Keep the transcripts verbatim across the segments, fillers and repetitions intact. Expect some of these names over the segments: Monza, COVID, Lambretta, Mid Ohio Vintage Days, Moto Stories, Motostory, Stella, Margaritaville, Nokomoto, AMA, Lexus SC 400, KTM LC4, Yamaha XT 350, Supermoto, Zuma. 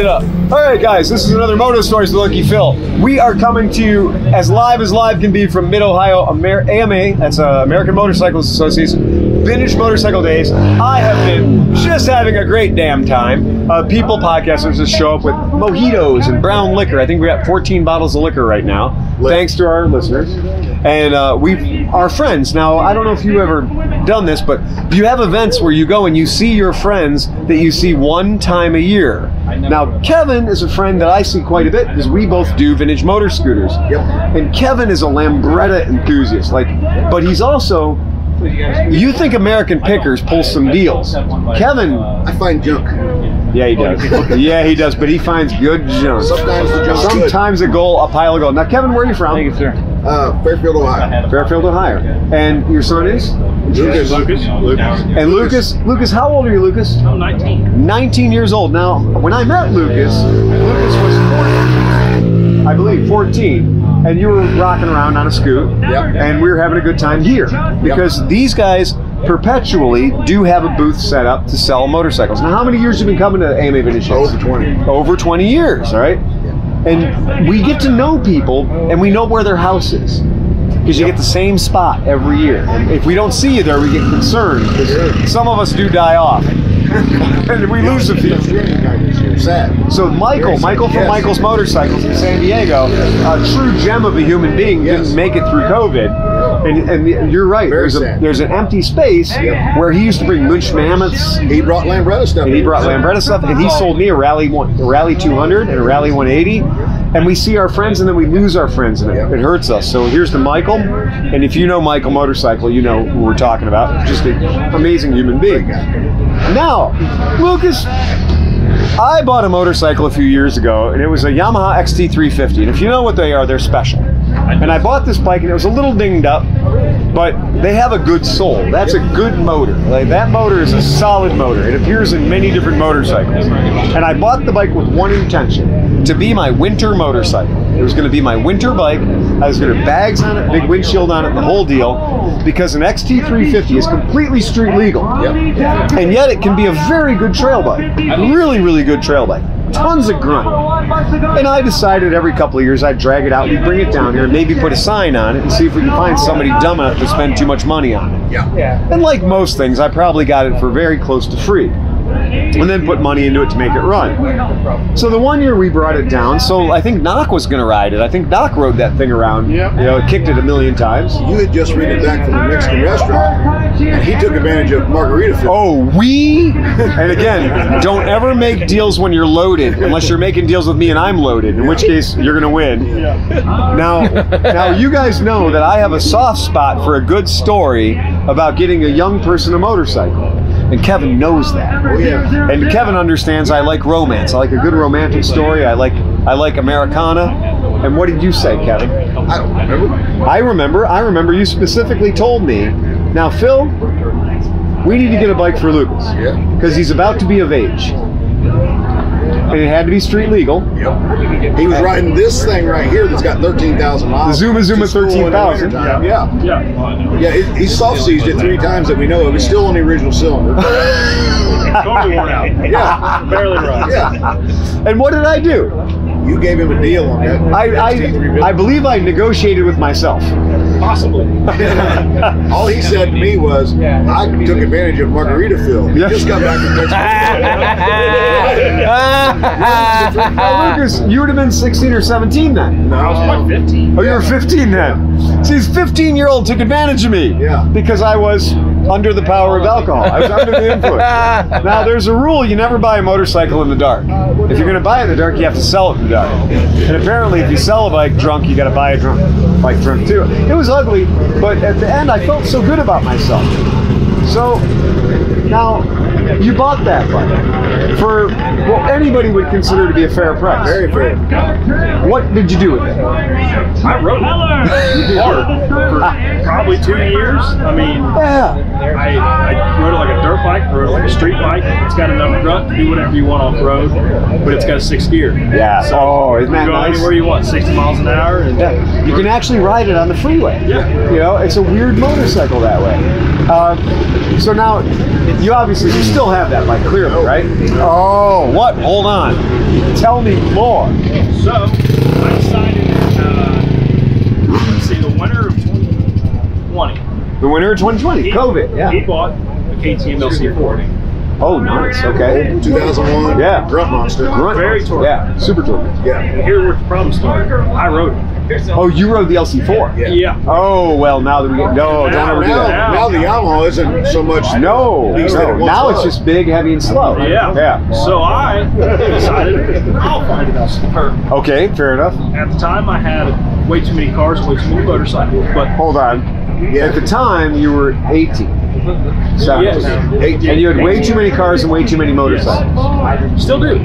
it up. All right, guys, this is another MotoStories with Lucky Phil. We are coming to you as live as live can be from Mid Ohio Amer A M A, that's uh, American Motorcycles Association, Vintage Motorcycle Days. I have been just having a great damn time. Uh, people, podcasters just show up with mojitos and brown liquor. I think we got fourteen bottles of liquor right now, Lit. thanks to our listeners. And uh, we are friends. Now, I don't know if you've ever done this, but you have events where you go and you see your friends that you see one time a year. Now, Kevin is a friend that I see quite a bit because we both do vintage motor scooters. Yep. And Kevin is a Lambretta enthusiast, like, but he's also, you think American Pickers pull some deals. Kevin, I find junk. Yeah, he does. Yeah, he does, but he finds good junk. Sometimes the junk. Sometimes a goal, a pile of gold. Now, Kevin, where are you from? Thank you, sir. Uh, Fairfield, Ohio. Fairfield, Ohio. And your son is? Lucas. Lucas. Lucas. And Lucas, Lucas, how old are you, Lucas? I'm nineteen. nineteen years old. Now, when I met Lucas, Lucas was fourteen, I believe, fourteen. And you were rocking around on a scoot. Yep. And we were having a good time here. Because yep. these guys perpetually do have a booth set up to sell motorcycles. Now, how many years have you been coming to A M A Vintage Days? Over twenty. Over twenty years, all right? And we get to know people, and we know where their house is, because you yep. get the same spot every year. And if we don't see you there, we get concerned, because some of us do die off, and we lose a few. Sad. So Michael, Michael from yes. Michael's Motorcycles in San Diego, a true gem of a human being, yes. didn't make it through COVID. And, and you're right, there's, a, there's an empty space yep. where he used to bring Munch Mammoths. He brought Lambretta stuff. And he brought Lambretta stuff, and he sold me a Rally one, a Rally two hundred and a Rally one eighty. And we see our friends, and then we lose our friends, and it, it hurts us. So here's to Michael, and if you know Michael Motorcycle, you know who we're talking about. Just an amazing human being. Now, Lucas, I bought a motorcycle a few years ago, and it was a Yamaha X T three fifty, and if you know what they are, they're special. And I bought this bike, and it was a little dinged up, but they have a good soul. That's a good motor. Like, that motor is a solid motor. It appears in many different motorcycles. And I bought the bike with one intention, to be my winter motorcycle. It was going to be my winter bike. I was going to have bags on it, big windshield on it, the whole deal, because an X T three fifty is completely street legal. Yep. And yet it can be a very good trail bike. Really, really good trail bike. Tons of grunt. And I decided every couple of years I'd drag it out, we'd bring it down here, maybe put a sign on it and see if we can find somebody dumb enough to spend too much money on it. Yeah. Yeah. And like most things, I probably got it for very close to free. And then put money into it to make it run. So the one year we brought it down, so I think Nock was going to ride it. I think Nock rode that thing around, yep. you know, kicked it a million times. You had just ridden it back from the Mexican restaurant, and he took advantage of Margaritaville. Oh, we? And again, don't ever make deals when you're loaded, unless you're making deals with me and I'm loaded, in which case you're going to win. Now, now, you guys know that I have a soft spot for a good story about getting a young person a motorcycle. And Kevin knows that. Oh, yeah. And Kevin understands I like romance. I like a good romantic story. I like I like Americana. And what did you say, Kevin? I don't remember. I remember. I remember you specifically told me, now, Phil, we need to get a bike for Lucas. Yeah. Because he's about to be of age. And it had to be street legal. Yep. He was riding this thing right here that's got thirteen thousand miles. The Zuma Zuma thirteen thousand. Yeah. Yeah. Yeah. Yeah. He, he soft seized it three times that we know of. It's still on the original cylinder. Totally worn out. Yeah. Barely runs. Yeah. And what did I do? You gave him a deal on that. I, I, I believe I negotiated with myself. Possibly. All he said to me was, I took advantage of Margaritaville. He just got back from Mexico. Now, Lucas, you would have been sixteen or seventeen then. No. I was like fifteen. Oh, you were fifteen then. See, this fifteen-year-old took advantage of me. Yeah. Because I was under the power of alcohol. I was under the influence. Now, there's a rule. You never buy a motorcycle in the dark. If you're going to buy it in the dark, you have to sell it in the dark. And apparently, if you sell a bike drunk, you got to buy a drunk bike drunk, too. It was ugly, but at the end, I felt so good about myself. So, now, you bought that bike for what anybody would consider to be a fair price. Very fair. What did you do with it? I rode it hard for probably two years. I mean, yeah. I, I rode it like a dirt bike, I rode it like a street bike. It's got enough grunt to do whatever you want off road, but it's got a sixth gear. Yeah. So oh, isn't that nice? You can go anywhere you want, sixty miles an hour. And yeah. You can actually ride it on the freeway. Yeah. You know, it's a weird motorcycle that way. Uh, so now, you obviously you're still still have that bike, clearly, right? Oh, what? Hold on. Tell me more. So, I decided, uh, let's see, the winter of twenty twenty. The winter of twenty twenty, he, COVID, yeah. He bought a K T M L C four. Oh, nice. Okay. two thousand one. Yeah. Grunt monster. Grunt Very torque. Yeah. Super torque. Yeah. And here's where the problem started. I rode it. Oh, you rode the L C four? Yeah. yeah. Oh, well, now that we get. No, now, don't ever do now, that. Now the Yamaha isn't so much. No. No. Now it's just big, heavy, and slow. Yeah. Yeah. So I decided I'll find an L C four. Okay, fair enough. At the time, I had way too many cars, way too many motorcycles. But hold on. Yeah. At the time, you were eighteen. So, yes. And you had way too many cars and way too many motorcycles. Yes. Still do.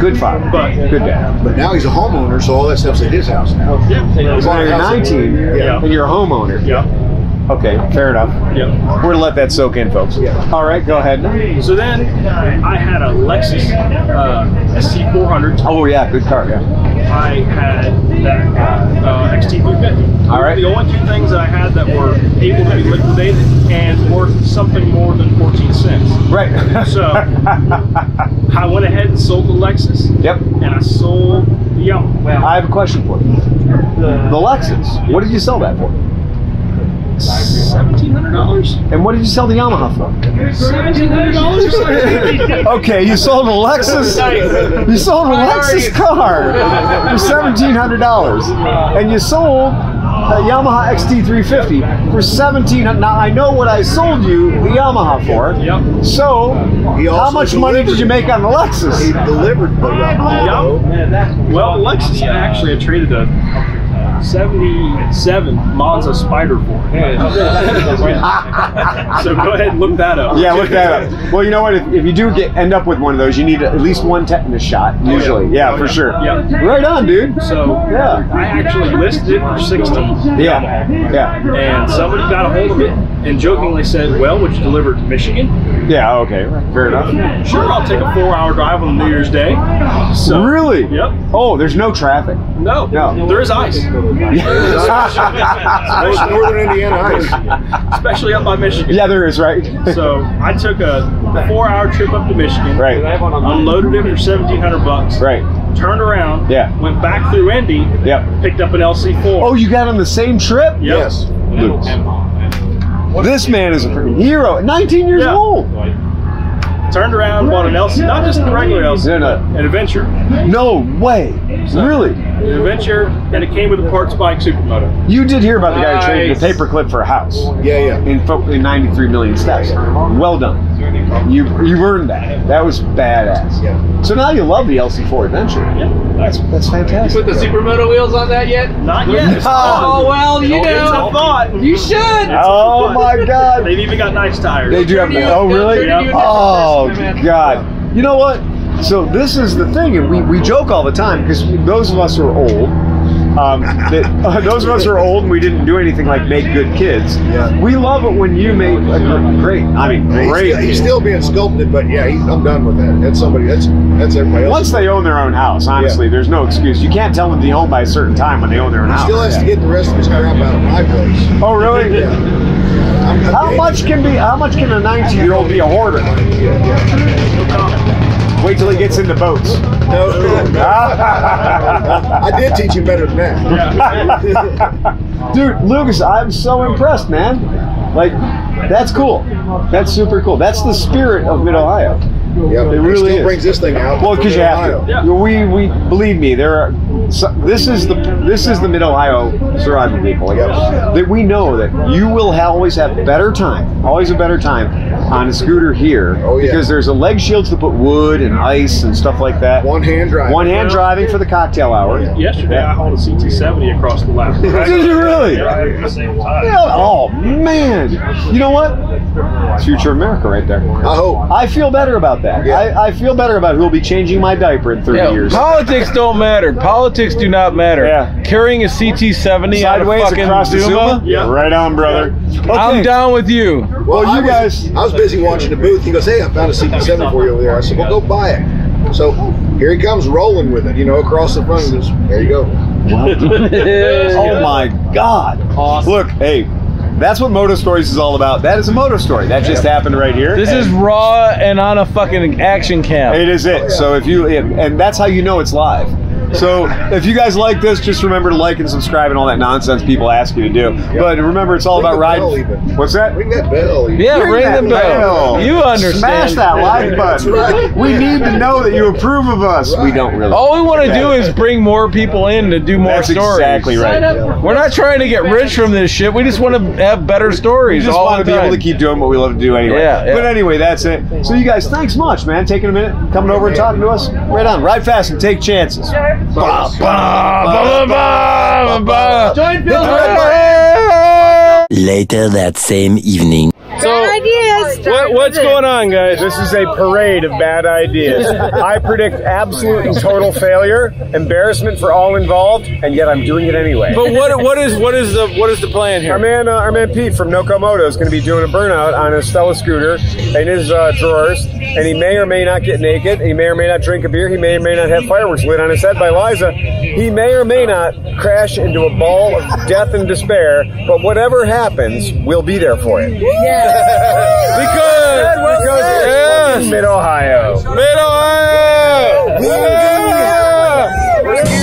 Good father. But good dad. But now he's a homeowner, so all that stuff's at his house now. Yeah. As long as you're nineteen yeah. and you're a homeowner. Yeah. Okay, fair enough. Yeah. We're going to let that soak in, folks. Yeah. All right, go ahead. So then I had a Lexus uh, S C four hundred. Oh, yeah, good car. Yeah. I had that uh, X T three fifty. All right. The only two things that I had that were able to be liquidated and worth something more than fourteen cents. Right. So I went ahead and sold the Lexus. Yep. And I sold the Yamaha. Well, I have a question for you. The, the Lexus, what did you sell that for? seventeen hundred dollars. And what did you sell the Yamaha for? seventeen hundred dollars. Okay, you sold a Lexus. You sold a Lexus car for seventeen hundred dollars. And you sold a Yamaha X T three fifty for seventeen hundred dollars. Now, I know what I sold you the Yamaha for. Yep. So, how much money did you make on the Lexus? He delivered the Yamaha. Well, the Lexus actually I traded a seventy-seven Monza Spider for it. So go ahead and look that up. Yeah, look that up. Well, you know what? If, if you do get end up with one of those, you need at least one tetanus shot, usually. Yeah, yeah, oh, for yeah. sure. Yeah. Right on, dude. So yeah, I actually listed it for sixty. Yeah, yeah. And somebody got a hold of it and jokingly said, "Well, would you deliver it to Michigan?" Yeah. Okay. Fair enough. Sure, I'll take a four-hour drive on New Year's Day. So, really? Yep. Oh, there's no traffic. No. No. There is ice. Especially northern Indiana ice, especially up by Michigan. Yeah, there is, right? So I took a four-hour trip up to Michigan. Right. Unloaded it for seventeen hundred bucks. Right. Turned around. Yeah. Went back through Indy. Yep. Picked up an L C four. Oh, you got on the same trip? Yep. Yes. Luke. This man is a hero. Nineteen years yeah. old. Turned around, bought an L C, not just the regular L C, but an Adventure. No way. So, really? An Adventure, and it came with a parts bike supermoto. You did hear about the guy nice. who traded a paperclip for a house. Yeah, yeah. In, in ninety-three million steps. Well done. You you earned that. That was badass. Yeah. So now you love the L C four Adventure. Yeah. That's that's fantastic. You put the supermoto wheels on that yet? Not yet. No. Oh, well, you know. Thought. You should. Oh, my God. They've even got nice tires. They do have nice. Oh, really? Yeah. Oh. Oh, God. You know what? So this is the thing, and we, we joke all the time, because those of us who are old, um, that, uh, those of us who are old and we didn't do anything like make good kids, yeah. we love it when you make a great, I mean, great. He's still, he's still being sculpted, but yeah, he's, I'm done with that. That's somebody, that's, that's everybody else. Once they own their own house, honestly, yeah. there's no excuse. You can't tell them to be home by a certain time when they own their own he house. He still has yeah. to get the rest of his crap out of my place. Oh, really? Yeah. How much can be? How much can a nineteen-year-old be a hoarder? Wait till he gets in the boats. No, no, no. I did teach him better than that, dude. Lucas, I'm so impressed, man. Like, that's cool. That's super cool. That's the spirit of Mid Ohio. Yeah, it really still is. brings this thing out. Well, because you have to. Yeah. We we believe me. There are. So, this is the this is the Mid Ohio surrounding people. Like, yeah. That we know that you will have, always have better time, always a better time on a scooter here. Oh, yeah. Because there's a leg shield to put wood and ice and stuff like that. One hand driving. One hand driving for the cocktail hour. Yeah. Yesterday yeah. I hauled a C T seventy across the lap. Did you really? Yeah. Yeah. Oh man! You know what? It's future America right there. I hope. I feel better about that. Yeah. I, I feel better about who will be changing my diaper in thirty yeah. years. Politics don't matter. Politics do not matter. Yeah. Carrying a C T seventy sideways out of across the Zuma? Yeah. Right on, brother. Yeah. Okay. I'm down with you. Well, well you I guys. Was, I was busy watching the booth. He goes, hey, I found a C T seventy for you over there. I said, well, go buy it. So here he comes rolling with it, you know, across the front. There you go. Wow. Oh, my God. Awesome. Look, hey. That's what Moto Stories is all about. That is a Moto Story. That just happened right here. This is raw and on a fucking action cam. It is it. So if you, and that's how you know it's live. So if you guys like this, just remember to like and subscribe and all that nonsense people ask you to do. Yep. But remember, it's all ring about riding. What's that? Ring that bell. Even. Yeah, ring, ring the bell. bell. You understand. Smash that like button. Right. We need to know that you approve of us. Right. We don't really. All we want to do is bring more people in to do more That's stories. Exactly right. We're not trying to get rich from this shit. We just want to have better stories. We just all want to be time. able to keep doing what we love to do anyway. Yeah, yeah. But anyway, that's it. So you guys, thanks much, man. Taking a minute, coming over and talking to us. Right on. Ride fast and take chances. Ba ba ba ba ba. Later that same evening. So, what, what's going on, guys? This is a parade of bad ideas. I predict absolute and total failure, embarrassment for all involved, and yet I'm doing it anyway. But what what is what is the what is the plan here? Our man, uh, our man Pete from Nokomoto is going to be doing a burnout on his Stella scooter in his uh, drawers, and he may or may not get naked. He may or may not drink a beer. He may or may not have fireworks lit on his head by Liza. He may or may not crash into a ball of death and despair. But whatever happens, we'll be there for it. Yeah. Because, well because yes. Mid Ohio. Mid Ohio. Yeah. Yeah. We're here. Let's go.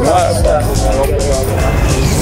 What's up?